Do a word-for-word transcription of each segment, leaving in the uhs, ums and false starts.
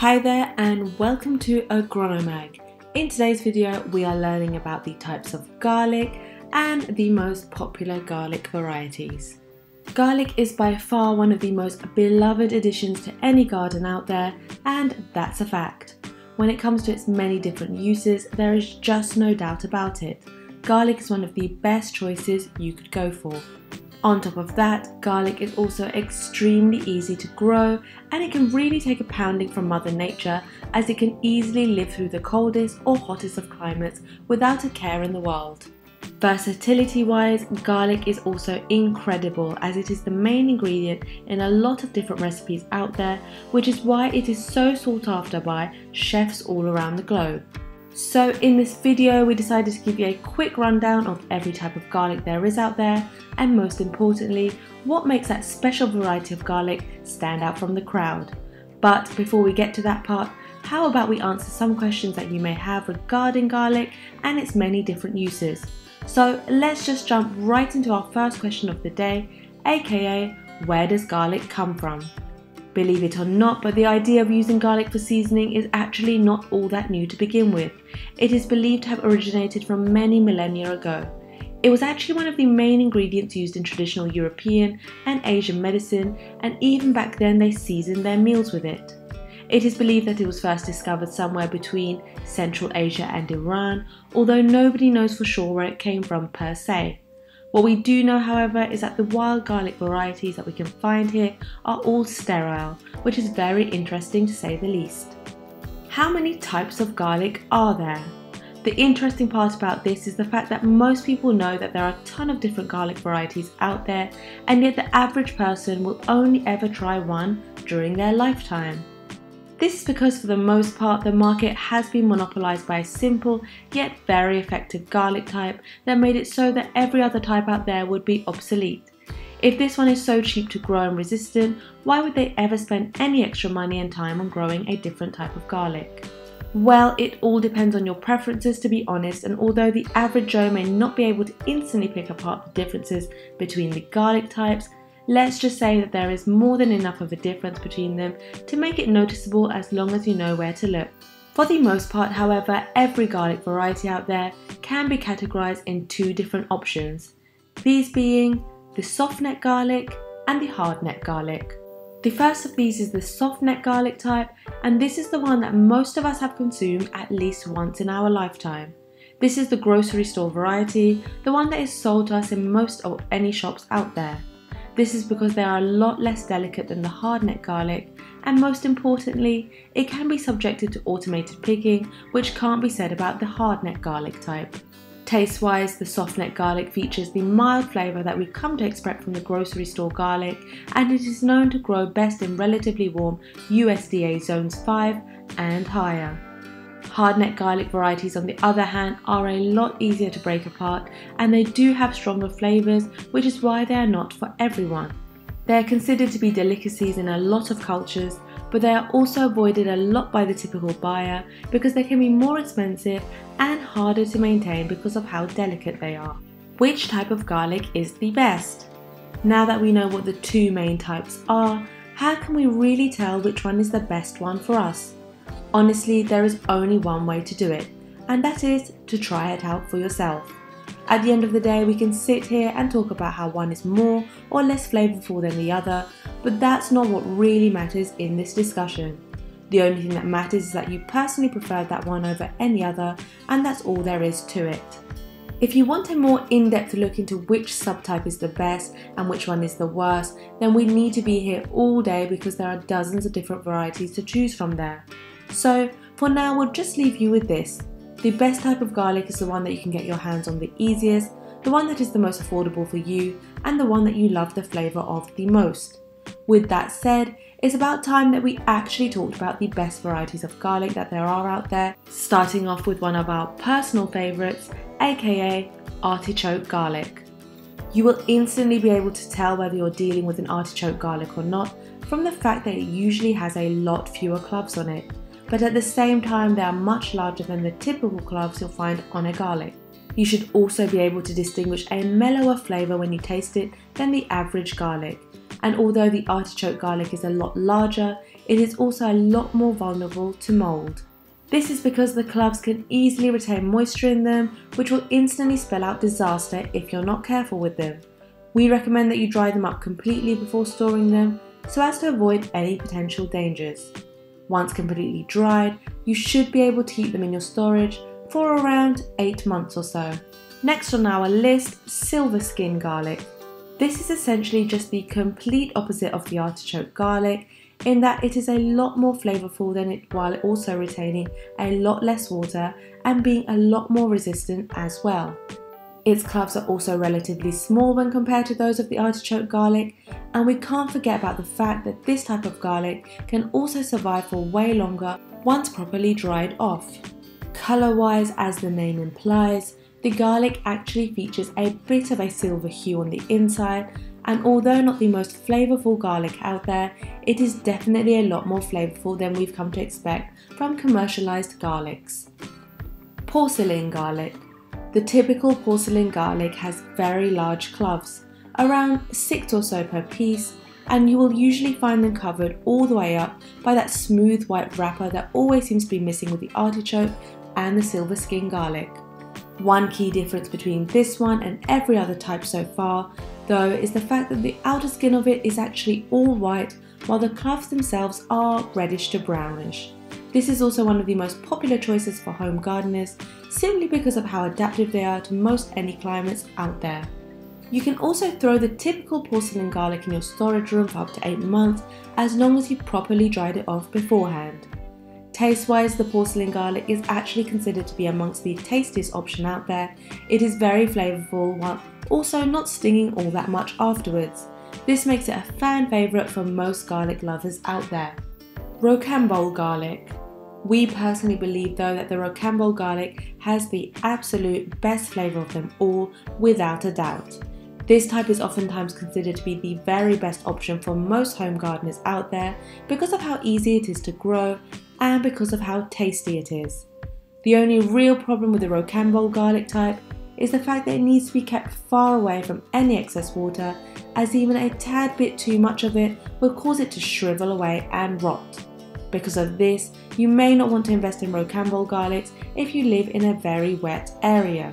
Hi there and welcome to Agronomag. In today's video we are learning about the types of garlic and the most popular garlic varieties. Garlic is by far one of the most beloved additions to any garden out there, and that's a fact. When it comes to its many different uses, there is just no doubt about it. Garlic is one of the best choices you could go for. On top of that, garlic is also extremely easy to grow, and it can really take a pounding from Mother Nature as it can easily live through the coldest or hottest of climates without a care in the world. Versatility wise, garlic is also incredible as it is the main ingredient in a lot of different recipes out there, which is why it is so sought after by chefs all around the globe. So in this video we decided to give you a quick rundown of every type of garlic there is out there, and most importantly what makes that special variety of garlic stand out from the crowd. But before we get to that part, how about we answer some questions that you may have regarding garlic and its many different uses. So let's just jump right into our first question of the day, aka where does garlic come from? Believe it or not, but the idea of using garlic for seasoning is actually not all that new to begin with. It is believed to have originated from many millennia ago. It was actually one of the main ingredients used in traditional European and Asian medicine, and even back then they seasoned their meals with it. It is believed that it was first discovered somewhere between Central Asia and Iran, although nobody knows for sure where it came from per se. What we do know, however, is that the wild garlic varieties that we can find here are all sterile, which is very interesting to say the least. How many types of garlic are there? The interesting part about this is the fact that most people know that there are a ton of different garlic varieties out there, and yet the average person will only ever try one during their lifetime. This is because for the most part the market has been monopolised by a simple yet very effective garlic type that made it so that every other type out there would be obsolete. If this one is so cheap to grow and resistant, why would they ever spend any extra money and time on growing a different type of garlic? Well, it all depends on your preferences, to be honest, and although the average Joe may not be able to instantly pick apart the differences between the garlic types, let's just say that there is more than enough of a difference between them to make it noticeable as long as you know where to look. For the most part, however, every garlic variety out there can be categorised in two different options, these being the soft-neck garlic and the hard-neck garlic. The first of these is the soft-neck garlic type, and this is the one that most of us have consumed at least once in our lifetime. This is the grocery store variety, the one that is sold to us in most or any shops out there. This is because they are a lot less delicate than the hardneck garlic, and most importantly, it can be subjected to automated picking, which can't be said about the hardneck garlic type. Taste-wise, the softneck garlic features the mild flavour that we come to expect from the grocery store garlic, and it is known to grow best in relatively warm U S D A zones five and higher. Hardneck garlic varieties, on the other hand, are a lot easier to break apart, and they do have stronger flavours, which is why they are not for everyone. They are considered to be delicacies in a lot of cultures, but they are also avoided a lot by the typical buyer because they can be more expensive and harder to maintain because of how delicate they are. Which type of garlic is the best? Now that we know what the two main types are, how can we really tell which one is the best one for us? Honestly, there is only one way to do it, and that is to try it out for yourself. At the end of the day, we can sit here and talk about how one is more or less flavourful than the other, but that's not what really matters in this discussion. The only thing that matters is that you personally prefer that one over any other, and that's all there is to it. If you want a more in-depth look into which subtype is the best and which one is the worst, then we need to be here all day because there are dozens of different varieties to choose from there. So for now we'll just leave you with this. The best type of garlic is the one that you can get your hands on the easiest, the one that is the most affordable for you, and the one that you love the flavour of the most. With that said, it's about time that we actually talked about the best varieties of garlic that there are out there, starting off with one of our personal favourites, aka artichoke garlic. You will instantly be able to tell whether you're dealing with an artichoke garlic or not from the fact that it usually has a lot fewer cloves on it, but at the same time they are much larger than the typical cloves you'll find on a garlic. You should also be able to distinguish a mellower flavour when you taste it than the average garlic, and although the artichoke garlic is a lot larger, it is also a lot more vulnerable to mould. This is because the cloves can easily retain moisture in them, which will instantly spell out disaster if you're not careful with them. We recommend that you dry them up completely before storing them so as to avoid any potential dangers. Once completely dried, you should be able to keep them in your storage for around eight months or so. Next on our list, Silverskin Garlic. This is essentially just the complete opposite of the artichoke garlic in that it is a lot more flavourful than it, while also retaining a lot less water and being a lot more resistant as well. Its cloves are also relatively small when compared to those of the artichoke garlic, and we can't forget about the fact that this type of garlic can also survive for way longer once properly dried off. Colour-wise, as the name implies, the garlic actually features a bit of a silver hue on the inside, and although not the most flavourful garlic out there, it is definitely a lot more flavourful than we've come to expect from commercialised garlics. Porcelain Garlic. The typical porcelain garlic has very large cloves, around six or so per piece, and you will usually find them covered all the way up by that smooth white wrapper that always seems to be missing with the artichoke and the silverskin garlic. One key difference between this one and every other type so far, though, is the fact that the outer skin of it is actually all white, while the cloves themselves are reddish to brownish. This is also one of the most popular choices for home gardeners, simply because of how adaptive they are to most any climates out there. You can also throw the typical porcelain garlic in your storage room for up to eight months, as long as you properly dried it off beforehand. Taste-wise, the porcelain garlic is actually considered to be amongst the tastiest option out there. It is very flavourful while also not stinging all that much afterwards. This makes it a fan favourite for most garlic lovers out there. Rocambole Garlic. We personally believe though that the rocambole garlic has the absolute best flavour of them all, without a doubt. This type is oftentimes considered to be the very best option for most home gardeners out there because of how easy it is to grow and because of how tasty it is. The only real problem with the rocambole garlic type is the fact that it needs to be kept far away from any excess water, as even a tad bit too much of it will cause it to shrivel away and rot. Because of this, you may not want to invest in rocambole garlics if you live in a very wet area.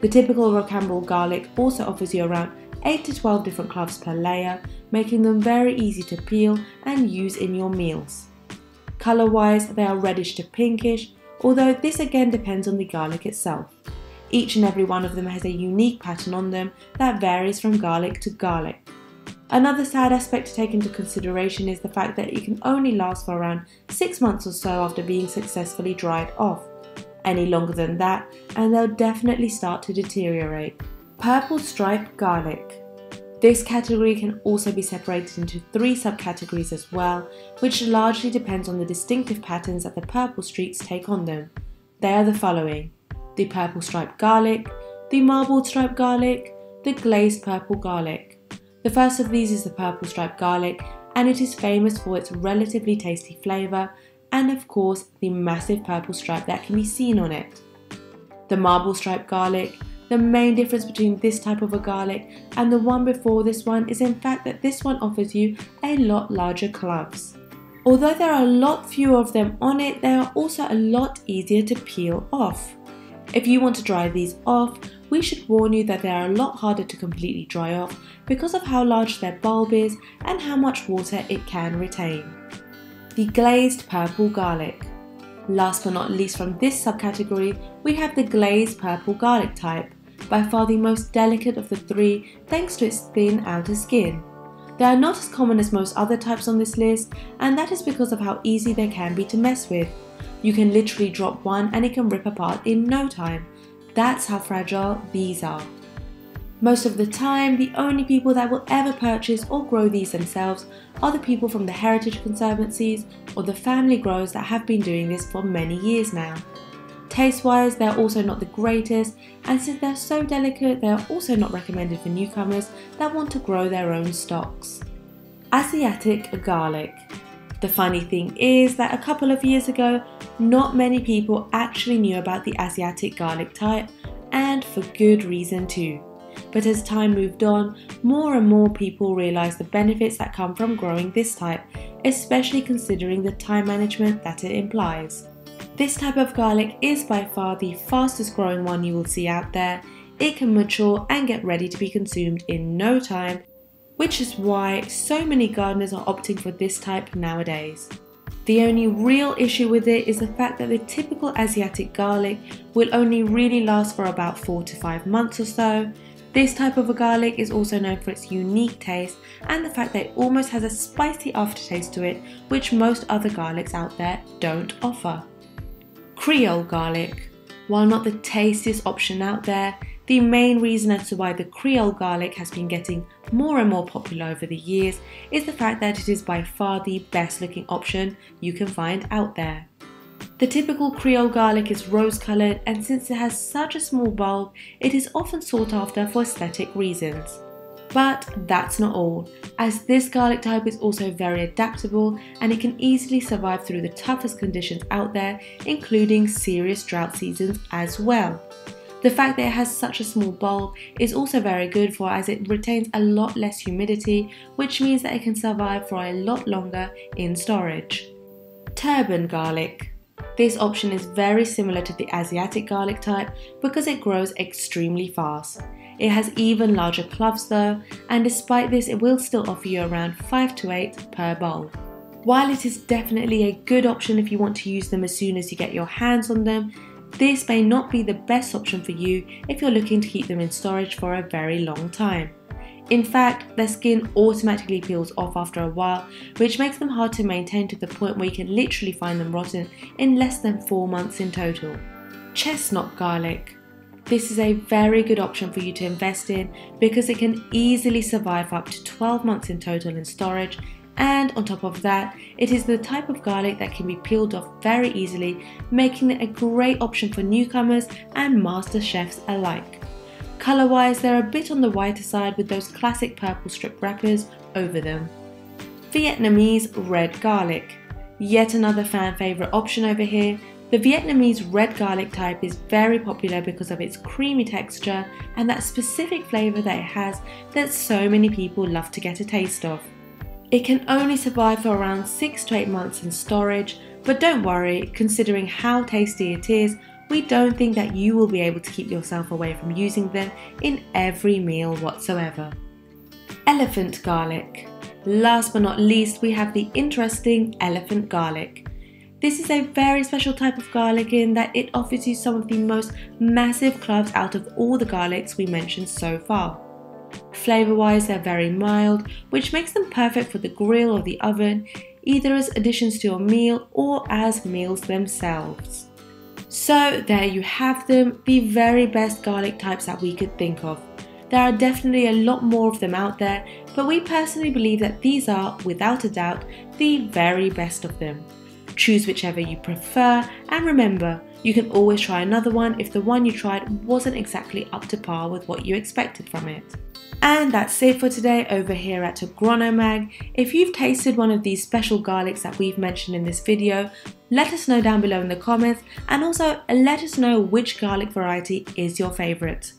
The typical rocambole garlic also offers you around eight to twelve different cloves per layer, making them very easy to peel and use in your meals. Colour-wise, they are reddish to pinkish, although this again depends on the garlic itself. Each and every one of them has a unique pattern on them that varies from garlic to garlic. Another sad aspect to take into consideration is the fact that it can only last for around six months or so after being successfully dried off. Any longer than that, and they'll definitely start to deteriorate. Purple Stripe Garlic. This category can also be separated into three subcategories as well, which largely depends on the distinctive patterns that the purple streaks take on them. They are the following: the Purple Stripe Garlic, the Marbled Stripe Garlic, the Glazed Purple Garlic. The first of these is the Purple Stripe Garlic, and it is famous for its relatively tasty flavour and of course the massive purple stripe that can be seen on it. The Marbled Stripe Garlic. The main difference between this type of a garlic and the one before this one is in fact that this one offers you a lot larger cloves. Although there are a lot fewer of them on it, they are also a lot easier to peel off. If you want to dry these off, we should warn you that they are a lot harder to completely dry off because of how large their bulb is and how much water it can retain. The Glazed Purple Garlic. Last but not least from this subcategory, we have the Glazed Purple Garlic type, by far the most delicate of the three thanks to its thin outer skin. They are not as common as most other types on this list, and that is because of how easy they can be to mess with. You can literally drop one and it can rip apart in no time. That's how fragile these are. Most of the time, the only people that will ever purchase or grow these themselves are the people from the heritage conservancies or the family growers that have been doing this for many years now. Taste-wise, they're also not the greatest, and since they're so delicate, they're also not recommended for newcomers that want to grow their own stocks. Asiatic Garlic. The funny thing is that a couple of years ago, not many people actually knew about the Asiatic garlic type, and for good reason too. But as time moved on, more and more people realised the benefits that come from growing this type, especially considering the time management that it implies. This type of garlic is by far the fastest growing one you will see out there. It can mature and get ready to be consumed in no time, which is why so many gardeners are opting for this type nowadays. The only real issue with it is the fact that the typical Asiatic garlic will only really last for about four to five months or so. This type of a garlic is also known for its unique taste and the fact that it almost has a spicy aftertaste to it, which most other garlics out there don't offer. Creole garlic. While not the tastiest option out there, the main reason as to why the Creole garlic has been getting more and more popular over the years is the fact that it is by far the best looking option you can find out there. The typical Creole garlic is rose coloured, and since it has such a small bulb, it is often sought after for aesthetic reasons. But that's not all, as this garlic type is also very adaptable and it can easily survive through the toughest conditions out there, including serious drought seasons as well. The fact that it has such a small bulb is also very good for, as it retains a lot less humidity, which means that it can survive for a lot longer in storage. Turban garlic. This option is very similar to the Asiatic garlic type because it grows extremely fast. It has even larger cloves though, and despite this it will still offer you around five to eight per bulb. While it is definitely a good option if you want to use them as soon as you get your hands on them, this may not be the best option for you if you're looking to keep them in storage for a very long time. In fact, their skin automatically peels off after a while, which makes them hard to maintain to the point where you can literally find them rotten in less than four months in total. Chesnok garlic. This is a very good option for you to invest in because it can easily survive up to twelve months in total in storage. And on top of that, it is the type of garlic that can be peeled off very easily, making it a great option for newcomers and master chefs alike. Colour wise, they're a bit on the whiter side with those classic purple strip wrappers over them. Vietnamese Red Garlic. Yet another fan favourite option over here. The Vietnamese Red Garlic type is very popular because of its creamy texture and that specific flavour that it has that so many people love to get a taste of. It can only survive for around six to eight months in storage, but don't worry, considering how tasty it is, we don't think that you will be able to keep yourself away from using them in every meal whatsoever. Elephant garlic. Last but not least, we have the interesting elephant garlic. This is a very special type of garlic in that it offers you some of the most massive cloves out of all the garlics we mentioned so far. Flavour wise, they're very mild, which makes them perfect for the grill or the oven, either as additions to your meal or as meals themselves. So there you have them, the very best garlic types that we could think of. There are definitely a lot more of them out there, but we personally believe that these are, without a doubt, the very best of them. Choose whichever you prefer, and remember, you can always try another one if the one you tried wasn't exactly up to par with what you expected from it. And that's it for today over here at Agronomag. If you've tasted one of these special garlics that we've mentioned in this video, let us know down below in the comments, and also let us know which garlic variety is your favourite.